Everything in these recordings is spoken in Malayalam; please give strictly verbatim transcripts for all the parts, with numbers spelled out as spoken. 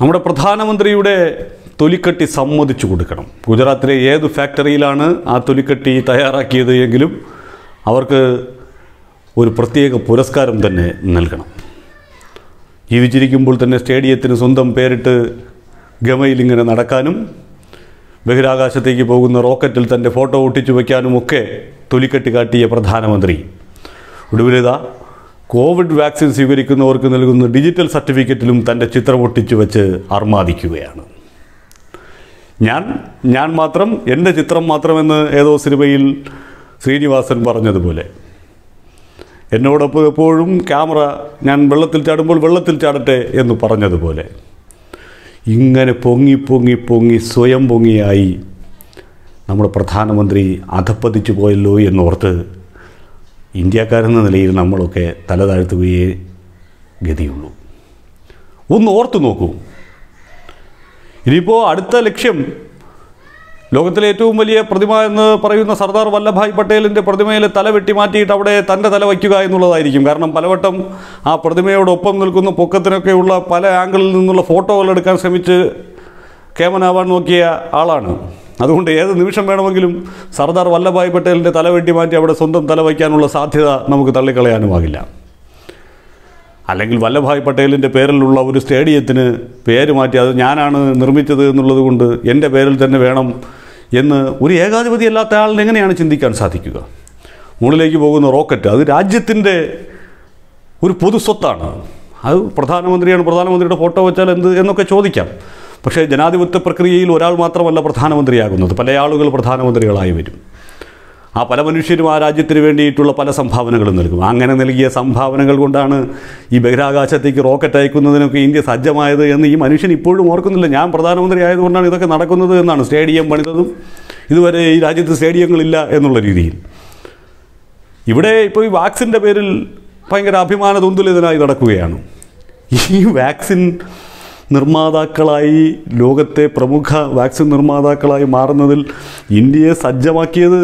നമ്മുടെ പ്രധാനമന്ത്രിയുടെ തൊലിക്കട്ടി സമ്മതിച്ചു കൊടുക്കണം. ഗുജറാത്തിലെ ഏത് ഫാക്ടറിയിലാണ് ആ തൊലിക്കട്ടി തയ്യാറാക്കിയത് എങ്കിലും അവർക്ക് ഒരു പ്രത്യേക പുരസ്കാരം തന്നെ നൽകണം. ജീവിച്ചിരിക്കുമ്പോൾ തന്നെ സ്റ്റേഡിയത്തിന് സ്വന്തം പേരിട്ട് ഗമയിൽ ഇങ്ങനെ നടക്കാനും ബഹിരാകാശത്തേക്ക് പോകുന്ന റോക്കറ്റിൽ തൻ്റെ ഫോട്ടോ ഒട്ടിച്ചു വയ്ക്കാനുമൊക്കെ തൊലിക്കെട്ടി കാട്ടിയ പ്രധാനമന്ത്രി ഒടുവിലിതാ കോവിഡ് വാക്സിൻ സ്വീകരിക്കുന്നവർക്ക് നൽകുന്ന ഡിജിറ്റൽ സർട്ടിഫിക്കറ്റിലും തൻ്റെ ചിത്രം ഒട്ടിച്ചു വെച്ച് അർമാദിക്കുകയാണ്. ഞാൻ ഞാൻ മാത്രം എൻ്റെ ചിത്രം മാത്രമെന്ന് ഏതോ സിനിമയിൽ ശ്രീനിവാസൻ പറഞ്ഞതുപോലെ എന്നോടൊപ്പം എപ്പോഴും ക്യാമറ, ഞാൻ വെള്ളത്തിൽ ചാടുമ്പോൾ വെള്ളത്തിൽ ചാടട്ടെ എന്ന് പറഞ്ഞതുപോലെ ഇങ്ങനെ പൊങ്ങി പൊങ്ങി പൊങ്ങി സ്വയം പൊങ്ങിയായി നമ്മുടെ പ്രധാനമന്ത്രി അധപ്പതിച്ചു പോയല്ലോ എന്നോർത്ത് ഇന്ത്യക്കാരെന്ന നിലയിൽ നമ്മളൊക്കെ തല താഴ്ത്തുകയേ ഗതിയുള്ളൂ. ഒന്ന് ഓർത്തു നോക്കൂ. ഇനിയിപ്പോൾ അടുത്ത ലക്ഷ്യം ലോകത്തിലെ ഏറ്റവും വലിയ പ്രതിമ എന്ന് പറയുന്ന സർദാർ വല്ലഭായ് പട്ടേലിൻ്റെ പ്രതിമയിലെ തല വെട്ടി മാറ്റിയിട്ട് അവിടെ തൻ്റെ തല വയ്ക്കുക എന്നുള്ളതായിരിക്കും. കാരണം പലവട്ടം ആ പ്രതിമയോടൊപ്പം നിൽക്കുന്ന പൊക്കത്തിനൊക്കെയുള്ള പല ആംഗിളിൽ നിന്നുള്ള ഫോട്ടോകൾ എടുക്കാൻ ശ്രമിച്ച് കേമനാവാൻ നോക്കിയ ആളാണ്. അതുകൊണ്ട് ഏത് നിമിഷം വേണമെങ്കിലും സർദാർ വല്ലഭായ് പട്ടേലിൻ്റെ തല വെട്ടി മാറ്റി അവിടെ സ്വന്തം തല വയ്ക്കാനുള്ള സാധ്യത നമുക്ക് തള്ളിക്കളയാനുമാകില്ല. അല്ലെങ്കിൽ വല്ലഭായ് പട്ടേലിൻ്റെ പേരിലുള്ള ഒരു സ്റ്റേഡിയത്തിന് പേര് മാറ്റി അത് ഞാനാണ് നിർമ്മിച്ചത് എന്നുള്ളത് കൊണ്ട് എൻ്റെ പേരിൽ തന്നെ വേണം എന്ന് ഒരു ഏകാധിപതി അല്ലാത്ത ആളിന് എങ്ങനെയാണ് ചിന്തിക്കാൻ സാധിക്കുക? മുകളിലേക്ക് പോകുന്ന റോക്കറ്റ് അത് രാജ്യത്തിൻ്റെ ഒരു പൊതു സ്വത്താണ്. അത് പ്രധാനമന്ത്രിയാണ്, പ്രധാനമന്ത്രിയുടെ ഫോട്ടോ വെച്ചാൽ എന്ത് എന്നൊക്കെ ചോദിക്കാം. പക്ഷേ ജനാധിപത്യ പ്രക്രിയയിൽ ഒരാൾ മാത്രമല്ല പ്രധാനമന്ത്രിയാകുന്നത്, പല ആളുകൾ പ്രധാനമന്ത്രികളായി വരും. ആ പല മനുഷ്യരും ആ രാജ്യത്തിന് വേണ്ടിയിട്ടുള്ള പല സംഭാവനകളും നൽകും. അങ്ങനെ നൽകിയ സംഭാവനകൾ കൊണ്ടാണ് ഈ ബഹിരാകാശത്തേക്ക് റോക്കറ്റ് അയക്കുന്നതിനൊക്കെ ഇന്ത്യ സജ്ജമായത് എന്ന് ഈ മനുഷ്യൻ ഇപ്പോഴും ഓർക്കുന്നില്ല. ഞാൻ പ്രധാനമന്ത്രി ആയതുകൊണ്ടാണ് ഇതൊക്കെ നടക്കുന്നത് എന്നാണ്. സ്റ്റേഡിയം പണിതതും ഇതുവരെ ഈ രാജ്യത്ത് സ്റ്റേഡിയങ്ങളില്ല എന്നുള്ള രീതിയിൽ. ഇവിടെ ഇപ്പോൾ ഈ വാക്സിൻ്റെ പേരിൽ ഭയങ്കര അഭിമാന തുന്തുലിതനായി നടക്കുകയാണ്. ഈ വാക്സിൻ നിർമ്മാതാക്കളായി ലോകത്തെ പ്രമുഖ വാക്സിൻ നിർമ്മാതാക്കളായി മാറുന്നതിൽ ഇന്ത്യയെ സജ്ജമാക്കിയത്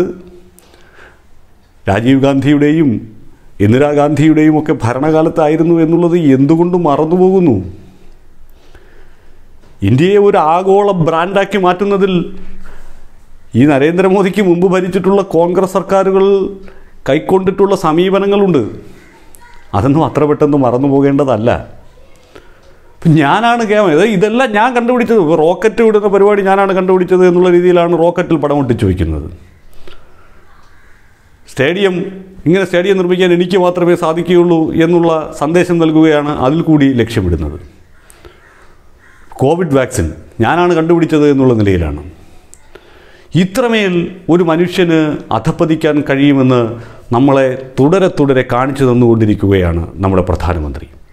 രാജീവ് ഗാന്ധിയുടെയും ഇന്ദിരാഗാന്ധിയുടെയും ഒക്കെ ഭരണകാലത്തായിരുന്നു എന്നുള്ളത് എന്തുകൊണ്ടും മറന്നുപോകുന്നു. ഇന്ത്യയെ ഒരു ആഗോള ബ്രാൻഡാക്കി മാറ്റുന്നതിൽ ഈ നരേന്ദ്രമോദിക്ക് മുമ്പ് ഭരിച്ചിട്ടുള്ള കോൺഗ്രസ് സർക്കാരുകൾ കൈക്കൊണ്ടിട്ടുള്ള സമീപനങ്ങളുണ്ട്. അതൊന്നും അത്ര പെട്ടെന്ന് മറന്നു പോകേണ്ടതല്ല. ഞാനാണ് കേമൻ, ഇതെല്ലാം ഞാൻ കണ്ടുപിടിച്ചത്, റോക്കറ്റ് വിടുന്ന പരിപാടി ഞാനാണ് കണ്ടുപിടിച്ചത് എന്നുള്ള രീതിയിലാണ് റോക്കറ്റിൽ പടം ഒട്ടിച്ചു വയ്ക്കുന്നത്. സ്റ്റേഡിയം ഇങ്ങനെ സ്റ്റേഡിയം നിർമ്മിക്കാൻ എനിക്ക് മാത്രമേ സാധിക്കുകയുള്ളൂ എന്നുള്ള സന്ദേശം നൽകുകയാണ് അതിൽ കൂടി ലക്ഷ്യമിടുന്നത്. കോവിഡ് വാക്സിൻ ഞാനാണ് കണ്ടുപിടിച്ചത് എന്നുള്ള നിലയിലാണ്. ഇത്രമേൽ ഒരു മനുഷ്യന് അധപ്പതിക്കാൻ കഴിയുമെന്ന് നമ്മളെ തുടരെ തുടരെ കാണിച്ചു തന്നുകൊണ്ടിരിക്കുകയാണ് നമ്മുടെ പ്രധാനമന്ത്രി.